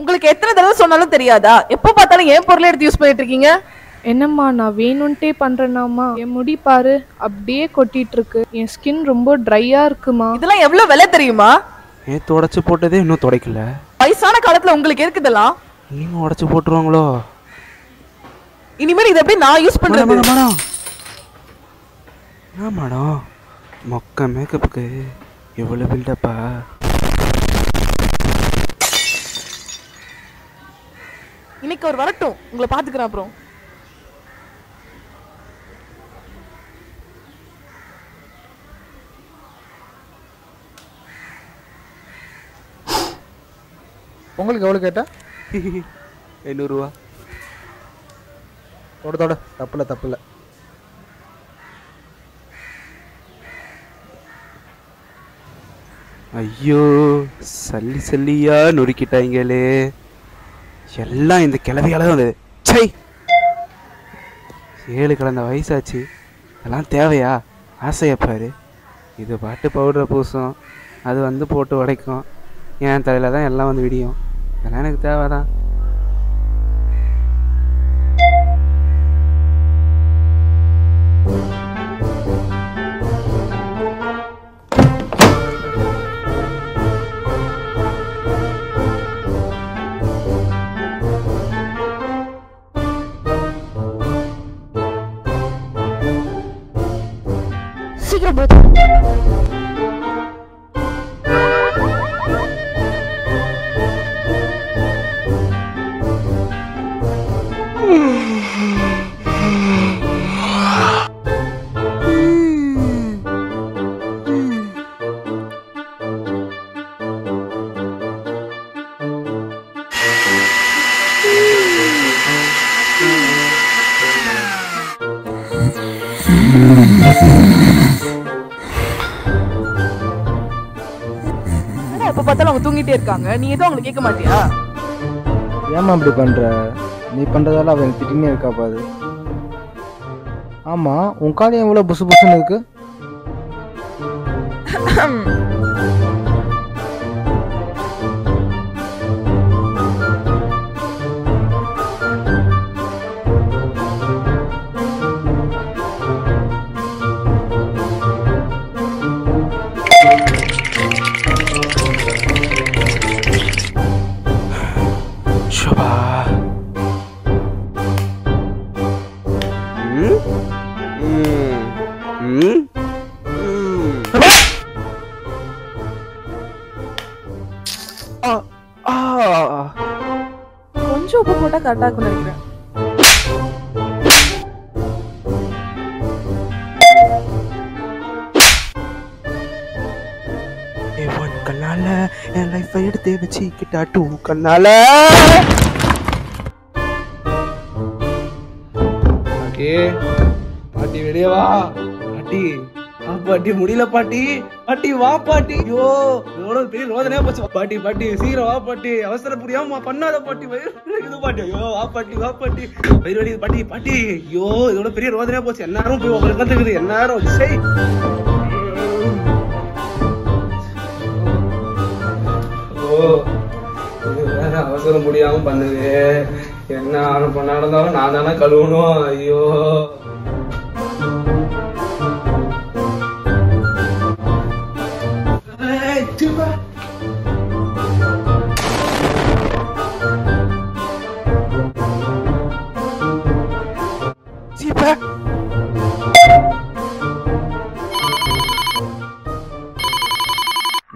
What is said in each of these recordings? உங்களுக்கு எத்தனை தடவை சொன்னாலும் தெரியாதா? எப்போ பார்த்தாலும் ஏன் பொருளை எடுத்து யூஸ் பண்ணிட்டு இருக்கீங்க? என்னம்மா நான் வேணும்ட்டே பண்றேனாமா, என் முடி பாரு அப்படியே கொட்டிட்டு இருக்கு, என் ஸ்கின் ரொம்ப ட்ரையா இருக்குமா, இதெல்லாம் எவ்வளவு விலை தெரியுமா? ஏ தொடச்சு போட்டதே இன்னும் துடைக்கல. வயசான காலத்துல உங்களுக்கு இருக்குதெல்லாம் நீங்க உடைச்சு போட்டுருவாங்களோ? இனிமேல் இதை அப்படியே நான் யூஸ் பண்றேன். நான் மேடம் மொக்க மேக்கப்புக்கு எவ்வளவு பில்டப்பா. இன்னைக்கு ஒரு வரட்டும், உங்களை பார்த்துக்கிறேன். அப்புறம் உங்களுக்கு எவ்வளவு கேட்டா? 800 ரூபா. தோட தப்புல ஐயோ சல்லி சல்லியா நொறுக்கிட்டாங்களே, எல்லாம் இந்த கிளவியால வந்தது. சை 7 கலந்த வயசாச்சு, இதெல்லாம் தேவையா? ஆசையப்பாரு இது பாட்டு பவுடரை பூசும், அது வந்து போட்டு உடைக்கும், என் தலையில் தான் எல்லாம் வந்து விடியும். இதெல்லாம் எனக்கு தேவைதான். நீ ஏதோ உங்களுக்கு கேட்க மாட்டியா? ஏமா அப்படி பண்ற? நீ பண்றதால அவ திட்டினே இருக்கா பாரு. ஆமா உன் கால் ஏன் இவ்வளவு புசு புசுன்னு இருக்கு? கொஞ்சம் உப்பு போட்டா கரெக்டா இருக்கும்னு நினைக்கிறேன். ஏவன் கண்ணால என் லைஃபை எடுத்து வச்சுக்கிட்டா டூ கண்ணால. பாட்டி வெளியே வா பாட்டி, பாட்டி முடியல பாட்டி, பாட்டி வா பாட்டி, ஐயோ எவ்வளவு பெரிய ரோதனையா போச்சு பாட்டி, பாட்டி சீக்கிரம் வா பாட்டி, அவசர புரியாம பண்ணாத பாட்டி, இது பாட்டி, ஐயோ வா பாட்டி வா பாட்டி, வயிறு வலி பாட்டி பாட்டி, ஐயோ எவ்வளவு பெரிய ரோதனையா போச்சு. எல்லாரும் போய் உங்களுக்கு கத்துக்குது எல்லாரும். சரி ஓ வேற அவசரம் முடியாம பண்ணுது, என்ன ஆர்டர் பண்ண நடந்தாலும் நான் தானே கழுவணும். ஐயோ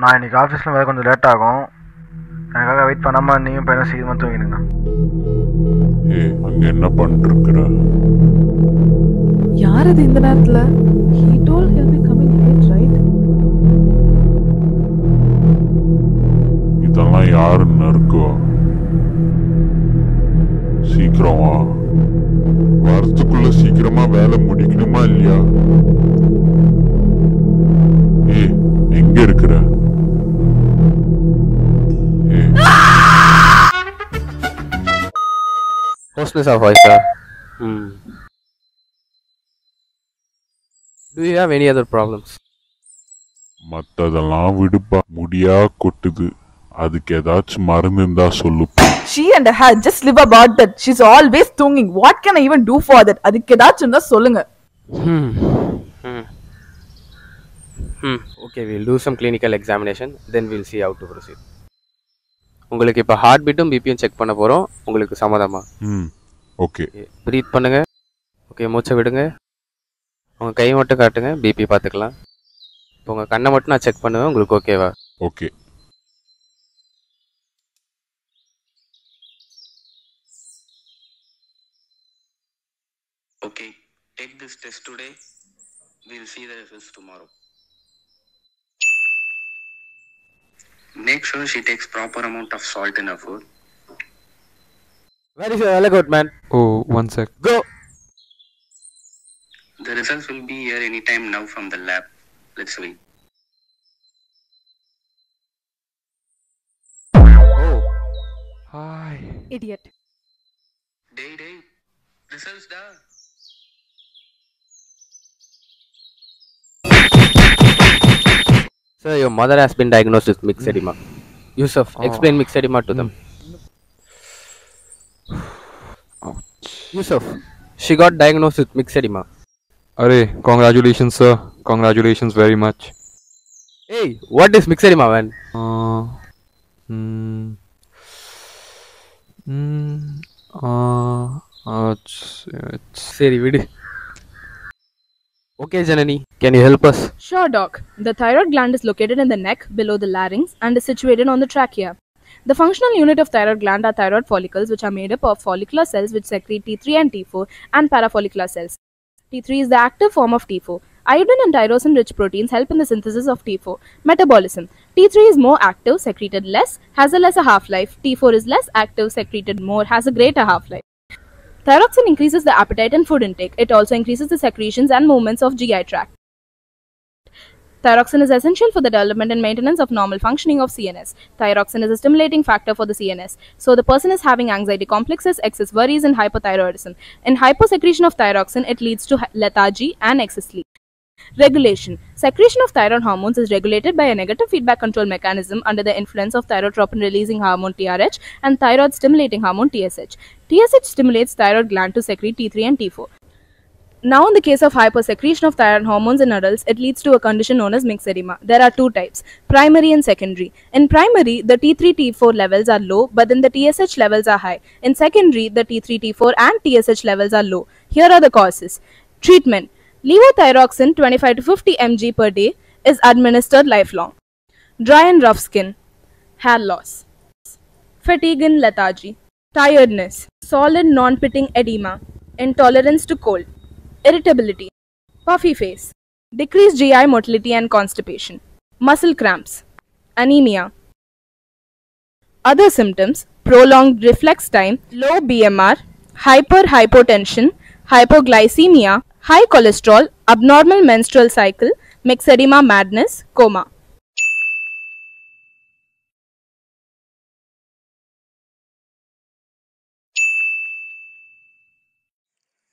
நான் இன்னைக்கு ஆஃபீஸில் வேறு கொஞ்சம் லேட் ஆகும், எனக்காக வெயிட் பண்ணாமல் நீயும் பையனை சீக்கிரமாக தூங்கிடுங்க. ஏ அங்கே என்ன பண்ணிருக்கிற? யார் அது இந்த நேரத்தில்? He told he'll be coming late, right? இதெல்லாம் யாருன்னு இருக்குவா? சீக்கிரமா வரத்துக்குள்ள சீக்கிரமா வேலை முடிக்கணுமா இல்லையா? ஏ எங்க இருக்கிற? Hostness of voice, sir. Do you have any other problems? மத்ததெல்லாம் விடுப்பா, முடியா கொட்டுது, She and her just live about that. She's always thinking, what can I even do for that? Okay, we'll do some clinical examination. Then we'll see how to proceed. உங்களுக்கு இப்ப heart beat and BP check பண்ண போறோம். உங்களுக்கு சமாதானமா? Okay. Breathe பண்ணுங்க. Okay, மூச்சை விடுங்க. உங்க கை மட்டும் காட்டுங்க, BP பாத்துக்கலாம். இப்போ உங்க கண்ணை மட்டும் நான் செக் பண்ணுவேன். உங்களுக்கு ஓகேவா? Okay. Okay, take this test today. We'll see the results tomorrow. Make sure she takes proper amount of salt in her food. Where is your elegant man? Oh, one sec. Go! The results will be here anytime now from the lab. Let's wait. Oh. Hi. Idiot. Day. Results da. Sir, your mother has been diagnosed with myxedema. Yusuf, explain myxedema to them. Yusuf, she got diagnosed with myxedema. Arey, congratulations sir. Congratulations very much. Hey, what is myxedema man? It's... Okay, Janani, can you help us? Sure, Doc. The thyroid gland is located in the neck, below the larynx, and is situated on the trachea. The functional unit of thyroid gland are thyroid follicles, which are made up of follicular cells which secrete T3 and T4, and parafollicular cells. T3 is the active form of T4. Iodine and tyrosine-rich proteins help in the synthesis of T4. Metabolism. T3 is more active, secreted less, has a lesser half-life. T4 is less active, secreted more, has a greater half-life. Thyroxine increases the appetite and food intake. It also increases the secretions and movements of GI tract. Thyroxine is essential for the development and maintenance of normal functioning of CNS. Thyroxine is a stimulating factor for the CNS. So the person is having anxiety complexes, excess worries and hypothyroidism. In hyposecretion of thyroxine, it leads to lethargy and excess sleep. Regulation. Secretion of thyroid hormones is regulated by a negative feedback control mechanism under the influence of thyrotropin-releasing hormone TRH and thyroid-stimulating hormone TSH. TSH stimulates thyroid gland to secrete T3 and T4. Now, in the case of hypersecretion of thyroid hormones in adults, it leads to a condition known as myxedema. There are two types, primary and secondary. In primary, the T3-T4 levels are low, but then the TSH levels are high. In secondary, the T3-T4 and TSH levels are low. Here are the causes. Treatment. Levothyroxine 25 to 50 mg per day is administered lifelong. Dry and rough skin, hair loss, fatigue and lethargy, tiredness, solid non-pitting edema, intolerance to cold, irritability, puffy face, decreased GI motility and constipation, muscle cramps, anemia. Other symptoms, prolonged reflex time, low BMR, hypertension, hypoglycemia, high cholesterol, abnormal menstrual cycle, myxedema madness, coma.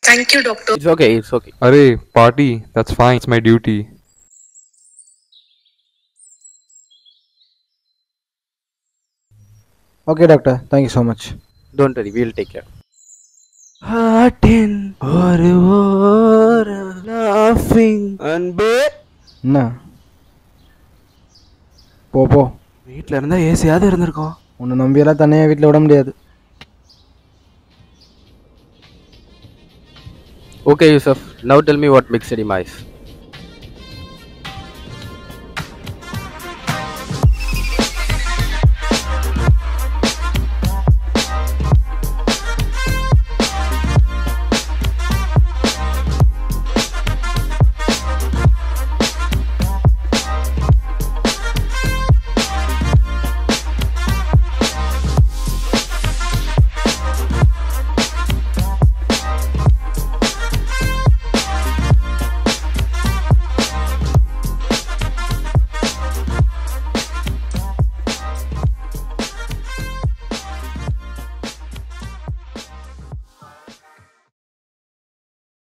Thank you, doctor. It's okay, it's okay. Arey, party, that's fine, it's my duty. Okay, doctor, thank you so much. Don't worry, we'll take care. Heartin or laughing and bed. No. Popo. Wait, learn the AC other than the go. On a number of the name with Lodam dead. Okay, Yusuf, now tell me what myxedema is.